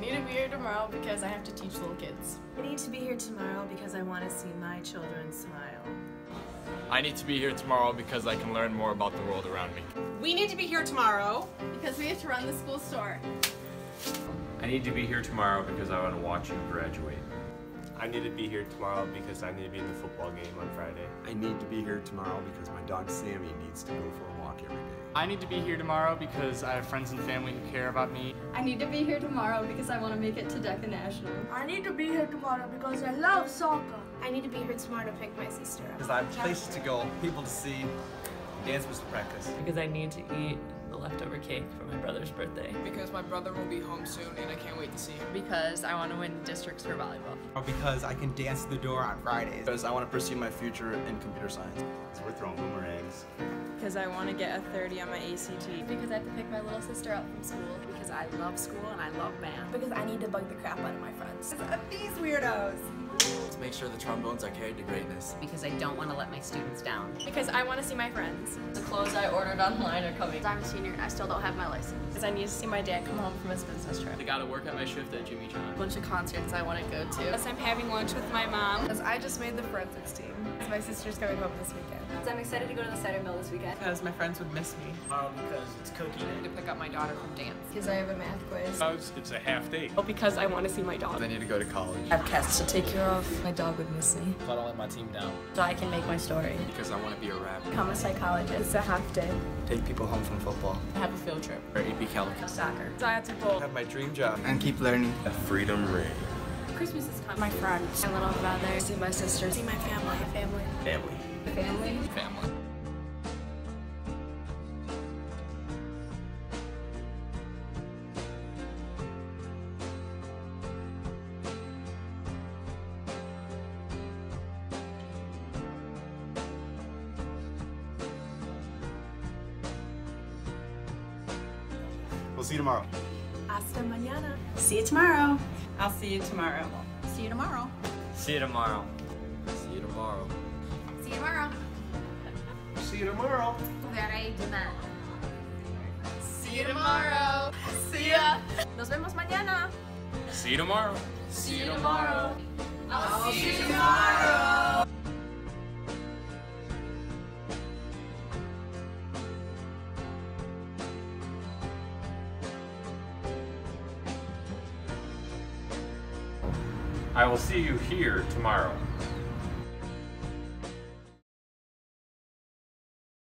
need to be here tomorrow because I have to teach little kids. I need to be here tomorrow because I want to see my children smile. I need to be here tomorrow because I can learn more about the world around me. We need to be here tomorrow because we have to run the school store. I need to be here tomorrow because I want to watch you graduate. I need to be here tomorrow because I need to be in the football game on Friday. I need to be here tomorrow because my dog Sammy needs to go for a walk every day. I need to be here tomorrow because I have friends and family who care about me. I need to be here tomorrow because I want to make it to DECA National. I need to be here tomorrow because I love soccer. I need to be here tomorrow to pick my sister up. Because I have places to go, people to see, dances to practice. Because I need to eat the leftover cake for my brother's birthday. Because my brother will be home soon and I can't wait to see him. Because I want to win districts for volleyball. Or because I can dance to the door on Fridays. Because I want to pursue my future in computer science. So we're throwing boomerangs. Because I want to get a 30 on my ACT. Because I have to pick my little sister up from school. Because I love school and I love math. Because I need to bug the crap out of my friends. Because of these weirdos. To make sure the trombones are carried to greatness. Because I don't want to let my students down. Because I want to see my friends. The clothes I ordered online are coming. I'm a senior, I still don't have my license. Because I need to see my dad come home from his business trip. I gotta work at my shift at Jimmy John. A bunch of concerts I want to go to. Because I'm having lunch with my mom. Because I just made the Forensics team. Because my sister's coming home this weekend. Because I'm excited to go to the Cider Mill this weekend. Because my friends would miss me. Because it's cooking. I need to pick up my daughter from dance. Because I have a math quiz. It's a half day. Oh, because I want to see my dog. I need to go to college. I have cats to take care of. My dog would miss me. If I don't let my team down. So I can make my story. Because I want to be a rapper. Become a psychologist. It's a half day. Take people home from football. I have a field trip. Or AP Calico. Soccer. Science and goal. Have my dream job. And keep learning. A freedom ring. Christmas is coming. My friends. My little brother. See my sister. See my family. Family. Family. Family. Family. We'll see you tomorrow. Hasta mañana. See you tomorrow. I'll see you tomorrow. See you tomorrow. See you tomorrow. See you tomorrow. See you tomorrow. See you tomorrow. See you tomorrow. See ya. Nos vemos mañana. See you tomorrow. See you tomorrow. I'll see you tomorrow. I will see you here tomorrow.